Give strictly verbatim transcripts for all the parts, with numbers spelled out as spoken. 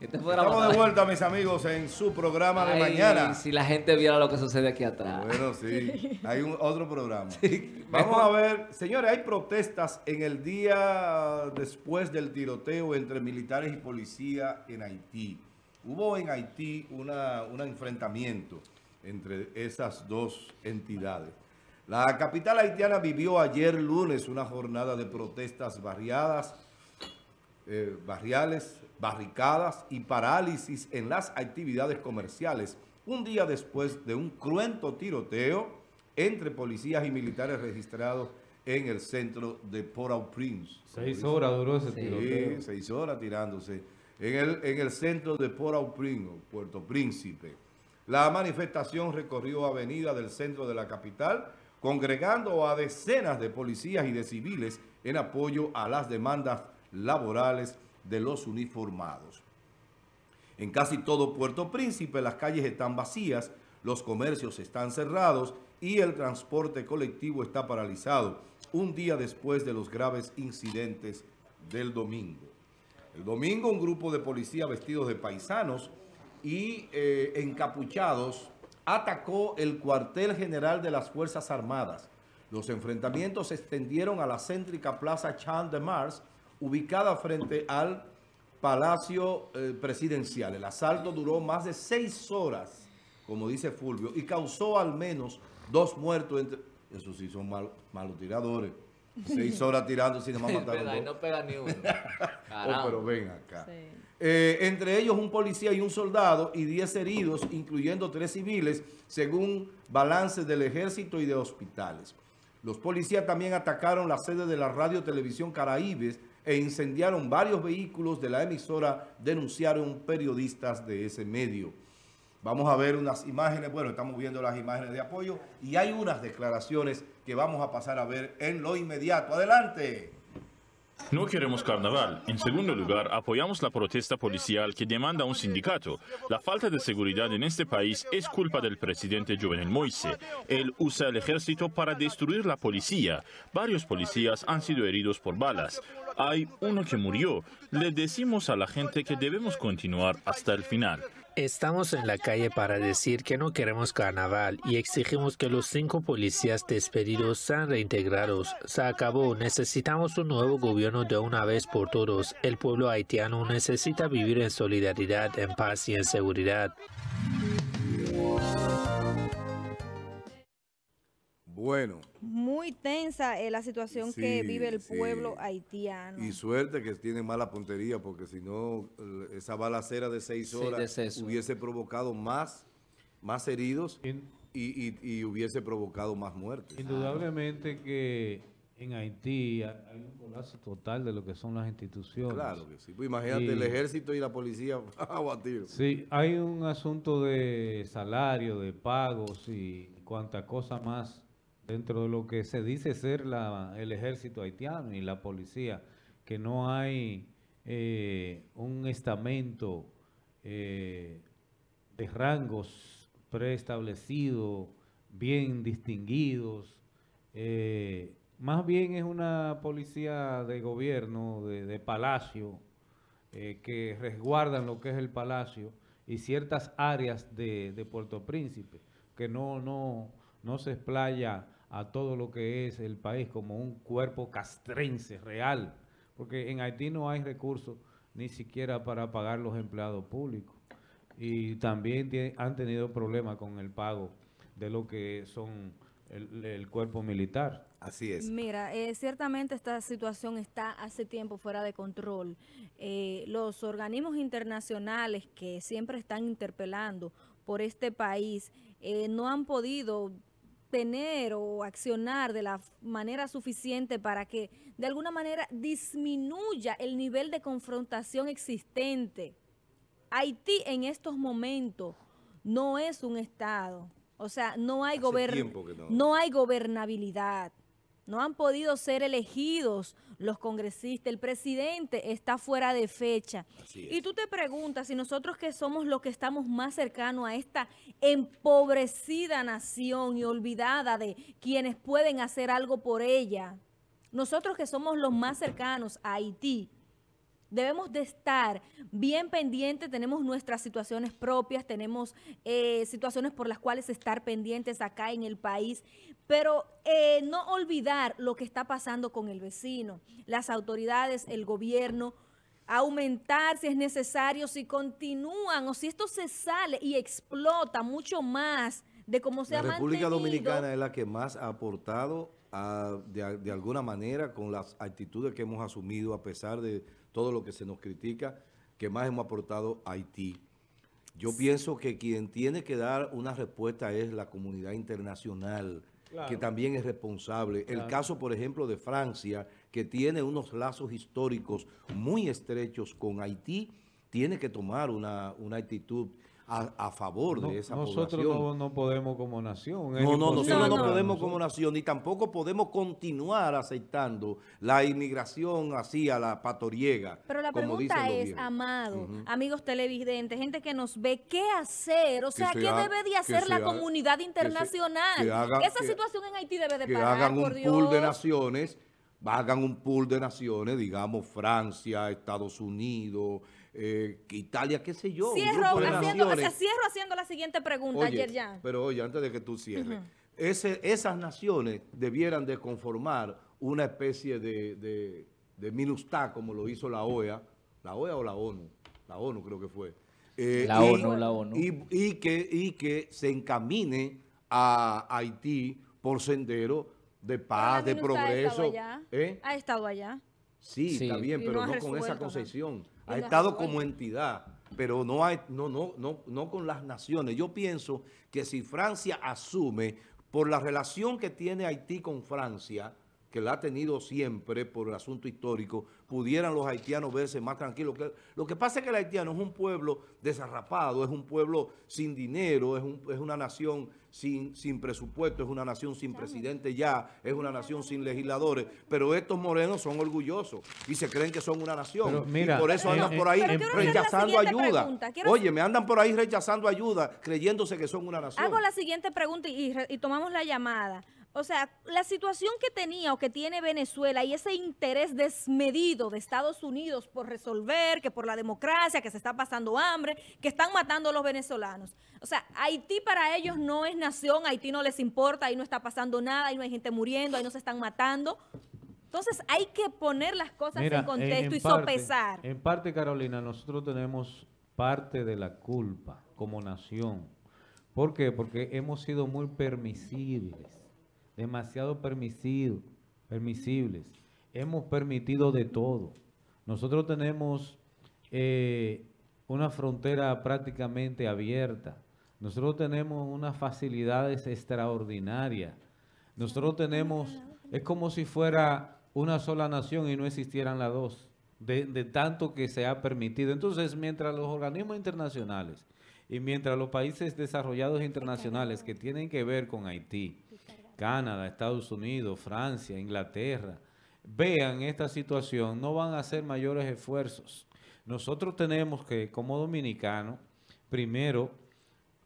Estamos de vuelta, mis amigos, en su programa de Ay, mañana. Si la gente viera lo que sucede aquí atrás. Bueno, sí. Hay un, otro programa. Sí, vamos mejor. A ver. Señores, hay protestas en el día después del tiroteo entre militares y policía en Haití. Hubo en Haití una, un enfrentamiento entre esas dos entidades. La capital haitiana vivió ayer lunes una jornada de protestas barriadas, eh, barriales, barricadas y parálisis en las actividades comerciales, un día después de un cruento tiroteo entre policías y militares registrados en el centro de Port-au-Prince. Seis horas duró ese tiroteo. Sí, seis horas tirándose en el, en el centro de Port-au-Prince, Puerto Príncipe. La manifestación recorrió avenidas del centro de la capital, congregando a decenas de policías y de civiles en apoyo a las demandas laborales de los uniformados. En casi todo Puerto Príncipe las calles están vacías, los comercios están cerrados y el transporte colectivo está paralizado, un día después de los graves incidentes del domingo. El domingo un grupo de policías vestidos de paisanos y eh, encapuchados atacó el cuartel general de las Fuerzas Armadas. Los enfrentamientos se extendieron a la céntrica plaza Champ de Mars, ubicada frente al Palacio eh, Presidencial. El asalto duró más de seis horas, como dice Fulvio, y causó al menos dos muertos. Entre... Eso sí, son mal, malos tiradores. Seis horas tirando, sin más matar a no pega ni uno. Oh, pero ven acá. Sí. Eh, entre ellos un policía y un soldado y diez heridos, incluyendo tres civiles, según balances del ejército y de hospitales. Los policías también atacaron la sede de la Radio Televisión Caraíbes e incendiaron varios vehículos de la emisora, denunciaron periodistas de ese medio. Vamos a ver unas imágenes, bueno, estamos viendo las imágenes de apoyo y hay unas declaraciones que vamos a pasar a ver en lo inmediato. ¡Adelante! No queremos carnaval. En segundo lugar, apoyamos la protesta policial que demanda un sindicato. La falta de seguridad en este país es culpa del presidente Jovenel Moise. Él usa el ejército para destruir la policía. Varios policías han sido heridos por balas. Hay uno que murió. Le decimos a la gente que debemos continuar hasta el final. Estamos en la calle para decir que no queremos carnaval y exigimos que los cinco policías despedidos sean reintegrados. Se acabó. Necesitamos un nuevo gobierno de una vez por todos. El pueblo haitiano necesita vivir en solidaridad, en paz y en seguridad. Bueno. Muy tensa es la situación sí, que vive el pueblo sí. haitiano. Y suerte que tiene mala puntería, porque si no, esa balacera de seis horas sí, de hubiese provocado más, más heridos y, y, y hubiese provocado más muertes. Indudablemente ah. que en Haití hay un colapso total de lo que son las instituciones. Claro que sí. Pues imagínate, y, el ejército y la policía abatidos. Sí, hay un asunto de salario, de pagos y cuánta cosa más dentro de lo que se dice ser la, el ejército haitiano y la policía, que no hay eh, un estamento eh, de rangos preestablecidos, bien distinguidos. Eh, más bien es una policía de gobierno, de, de palacio, eh, que resguardan lo que es el palacio y ciertas áreas de, de Puerto Príncipe, que no, no, no se explaya a todo lo que es el país como un cuerpo castrense real, porque en Haití no hay recursos ni siquiera para pagar los empleados públicos y también tiene, han tenido problemas con el pago de lo que son el, el cuerpo militar. Así es. Mira, eh, ciertamente esta situación está hace tiempo fuera de control. Eh, los organismos internacionales que siempre están interpelando por este país eh, no han podido tener o accionar de la manera suficiente para que de alguna manera disminuya el nivel de confrontación existente. Haití en estos momentos no es un estado, o sea, no hay, gober no. no hay gobernabilidad, no han podido ser elegidos los congresistas, el presidente está fuera de fecha. Y tú te preguntas si nosotros que somos los que estamos más cercanos a esta empobrecida nación y olvidada de quienes pueden hacer algo por ella, nosotros que somos los más cercanos a Haití, debemos de estar bien pendientes, tenemos nuestras situaciones propias, tenemos eh, situaciones por las cuales estar pendientes acá en el país, pero eh, no olvidar lo que está pasando con el vecino, las autoridades, el gobierno, aumentar si es necesario, si continúan o si esto se sale y explota mucho más de cómo se ha mantenido. La República Dominicana es la que más ha aportado a, de, de alguna manera con las actitudes que hemos asumido a pesar de todo lo que se nos critica, que más hemos aportado a Haití. Yo sí. pienso que quien tiene que dar una respuesta es la comunidad internacional, claro. que también es responsable. Claro. El caso, por ejemplo, de Francia, que tiene unos lazos históricos muy estrechos con Haití, tiene que tomar una, una actitud a, a favor no, de esa nosotros población. Nosotros no, no podemos como nación. No, no, nosotros no, no podemos como nación y tampoco podemos continuar aceptando la inmigración así a la patoriega. Pero la como pregunta dicen es, viejos. Amado, uh-huh. amigos televidentes, gente que nos ve, ¿qué hacer? O sea, ¿qué ha, debe de hacer la ha, comunidad internacional? Que se, que haga, esa que, situación en Haití debe de que parar, hagan por un Dios. Pool de naciones, hagan un pool de naciones, digamos Francia, Estados Unidos, eh, Italia, qué sé yo. Cierro haciendo, o sea, cierro haciendo la siguiente pregunta, oye, Yerjan. Pero oye, antes de que tú cierres, uh-huh. ese, esas naciones debieran de conformar una especie de, de, de MINUSTAH, como lo hizo la O E A, la O E A o la ONU, la ONU creo que fue. Eh, la y, ONU, la ONU. Y, y, que, y que se encamine a Haití por sendero de paz, de progreso. Ha estado allá. ¿Eh? Ha estado allá. Sí, sí, está bien, pero no, no resuelto, con esa concepción. Ha estado como entidad, pero no, hay, no, no, no, no con las naciones. Yo pienso que si Francia asume, por la relación que tiene Haití con Francia, que la ha tenido siempre por el asunto histórico, pudieran los haitianos verse más tranquilos. Lo que pasa es que el haitiano es un pueblo desarrapado, es un pueblo sin dinero, es, un, es una nación sin, sin presupuesto, es una nación sin presidente ya, es una nación sin legisladores, pero estos morenos son orgullosos y se creen que son una nación. Mira, y por eso andan eh, por ahí rechazando ayuda. Oye, me andan por ahí rechazando ayuda, creyéndose que son una nación. Hago la siguiente pregunta y, y tomamos la llamada. O sea, la situación que tenía o que tiene Venezuela y ese interés desmedido de Estados Unidos por resolver, que por la democracia, que se está pasando hambre, que están matando a los venezolanos. O sea, Haití para ellos no es nación, Haití no les importa, ahí no está pasando nada, ahí no hay gente muriendo, ahí no se están matando. Entonces hay que poner las cosas Mira, en contexto en, en y parte, sopesar. En parte, Carolina, nosotros tenemos parte de la culpa como nación. ¿Por qué? Porque hemos sido muy permisibles. demasiado permisivo, permisibles, hemos permitido de todo. Nosotros tenemos eh, una frontera prácticamente abierta, nosotros tenemos unas facilidades extraordinarias, nosotros tenemos, es como si fuera una sola nación y no existieran las dos, de, de tanto que se ha permitido. Entonces, mientras los organismos internacionales y mientras los países desarrollados internacionales que tienen que ver con Haití, Canadá, Estados Unidos, Francia, Inglaterra, vean esta situación, no van a hacer mayores esfuerzos. Nosotros tenemos que, como dominicanos, primero,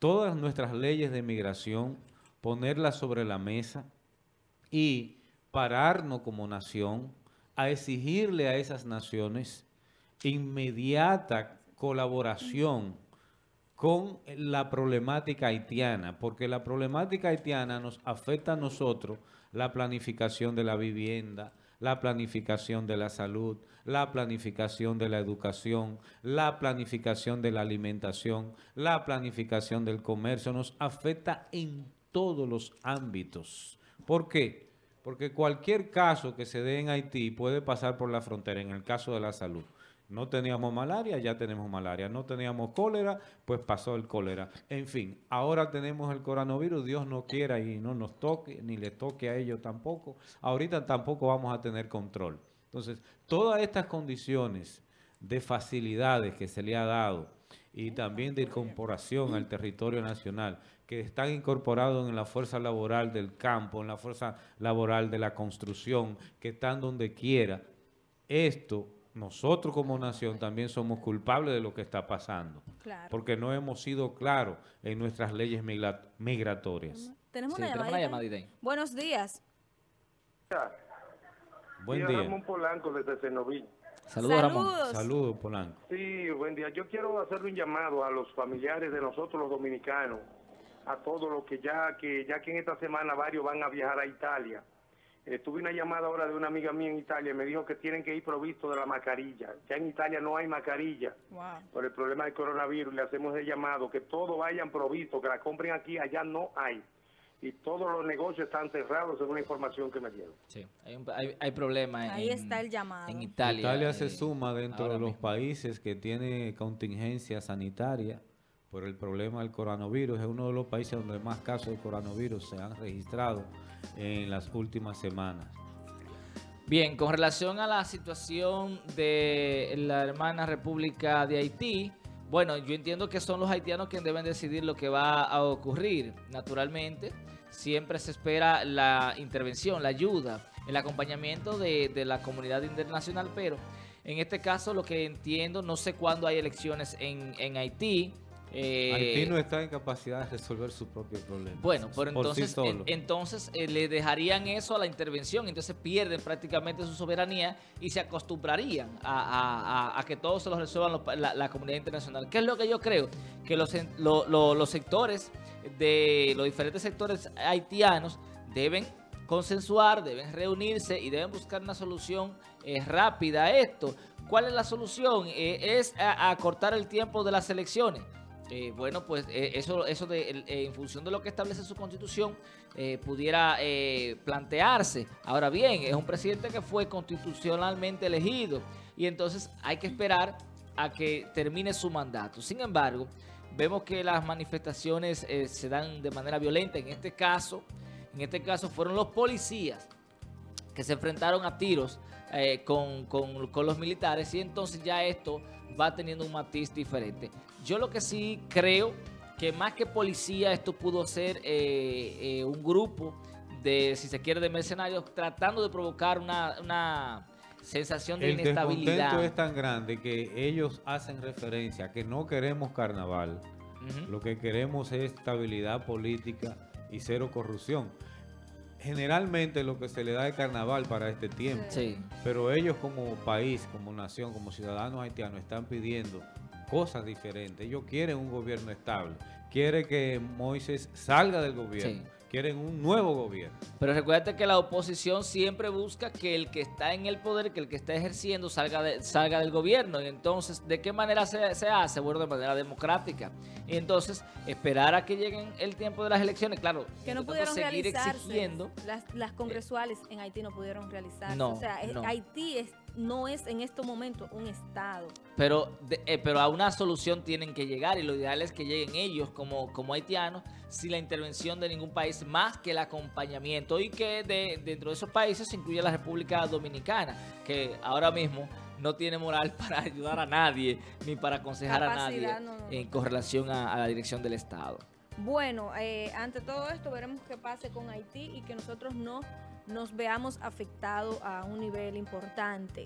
todas nuestras leyes de migración, ponerlas sobre la mesa y pararnos como nación a exigirle a esas naciones inmediata colaboración con la problemática haitiana, porque la problemática haitiana nos afecta a nosotros la planificación de la vivienda, la planificación de la salud, la planificación de la educación, la planificación de la alimentación, la planificación del comercio, nos afecta en todos los ámbitos. ¿Por qué? Porque cualquier caso que se dé en Haití puede pasar por la frontera, en el caso de la salud. No teníamos malaria, ya tenemos malaria. No teníamos cólera, pues pasó el cólera. En fin, ahora tenemos el coronavirus, Dios no quiera y no nos toque, ni le toque a ellos tampoco. Ahorita tampoco vamos a tener control. Entonces, todas estas condiciones de facilidades que se le ha dado y también de incorporación al territorio nacional, que están incorporados en la fuerza laboral del campo, en la fuerza laboral de la construcción, que están donde quiera, esto... Nosotros como nación también somos culpables de lo que está pasando, claro. porque no hemos sido claros en nuestras leyes migratorias. Tenemos, sí, una, tenemos una llamadita. Buenos días. Buen día. Ramón Polanco desde Zenobí. Saludos, Ramón. Saludos, Polanco. Sí, buen día. Yo quiero hacerle un llamado a los familiares de nosotros los dominicanos, a todos los que ya que ya que en esta semana varios van a viajar a Italia. Eh, tuve una llamada ahora de una amiga mía en Italia y me dijo que tienen que ir provisto de la mascarilla. Ya en Italia no hay mascarilla, wow, por el problema del coronavirus. Le hacemos el llamado, que todos vayan provisto, que la compren aquí, allá no hay. Y todos los negocios están cerrados, según la información que me dieron. Sí, hay, un, hay, hay problemas. Ahí en, está el llamado. En Italia. Italia eh, se suma dentro de los mismo. países que tiene contingencia sanitaria por el problema del coronavirus. Es uno de los países donde más casos de coronavirus se han registrado en las últimas semanas. Bien, con relación a la situación de la hermana República de Haití, bueno, yo entiendo que son los haitianos quienes deben decidir lo que va a ocurrir. Naturalmente, siempre se espera la intervención, la ayuda, el acompañamiento de, de la comunidad internacional, pero en este caso lo que entiendo, no sé cuándo hay elecciones en, en Haití. Eh, Haití no está en capacidad de resolver su propio problema. Bueno, pero entonces, sí en, entonces eh, le dejarían eso a la intervención, entonces pierden prácticamente su soberanía y se acostumbrarían a, a, a, a que todos se los resuelvan lo, la, la comunidad internacional. ¿Qué es lo que yo creo? Que los, lo, lo, los sectores, de los diferentes sectores haitianos deben consensuar, deben reunirse y deben buscar una solución eh, rápida a esto. ¿Cuál es la solución? Eh, es a, a cortar el tiempo de las elecciones. Eh, bueno, pues eh, eso, eso de, eh, en función de lo que establece su constitución eh, pudiera eh, plantearse. Ahora bien, es un presidente que fue constitucionalmente elegido y entonces hay que esperar a que termine su mandato. Sin embargo, vemos que las manifestaciones eh, se dan de manera violenta. En este caso, en este caso fueron los policías que se enfrentaron a tiros eh, con, con, con los militares y entonces ya esto va teniendo un matiz diferente. Yo lo que sí creo que más que policía esto pudo ser eh, eh, un grupo de, si se quiere, de mercenarios tratando de provocar una, una sensación de inestabilidad. El descontento es tan grande que ellos hacen referencia a que no queremos carnaval. Uh-huh. Lo que queremos es estabilidad política y cero corrupción. Generalmente lo que se le da de carnaval para este tiempo, sí, pero ellos como país, como nación, como ciudadanos haitianos están pidiendo cosas diferentes. Ellos quieren un gobierno estable, quieren que Moisés salga del gobierno, sí, quieren un nuevo gobierno. Pero recuérdate que la oposición siempre busca que el que está en el poder, que el que está ejerciendo salga, de, salga del gobierno. Y entonces, ¿de qué manera se, se hace? Bueno, de manera democrática. Y entonces, esperar a que lleguen el tiempo de las elecciones, claro. Que no pudieron seguir exigiendo. Las, las congresuales en Haití no pudieron realizarse. No, o sea, no. Haití es, no es en estos momentos un estado. Pero, de, eh, pero a una solución tienen que llegar y lo ideal es que lleguen ellos como, como haitianos sin la intervención de ningún país más que el acompañamiento y que de, dentro de esos países se incluya la República Dominicana, que ahora mismo no tiene moral para ayudar a nadie ni para aconsejar Capacidad, a nadie no, no. en con relación a, a la dirección del Estado. Bueno, eh, ante todo esto veremos qué pase con Haití y que nosotros no nos veamos afectados a un nivel importante.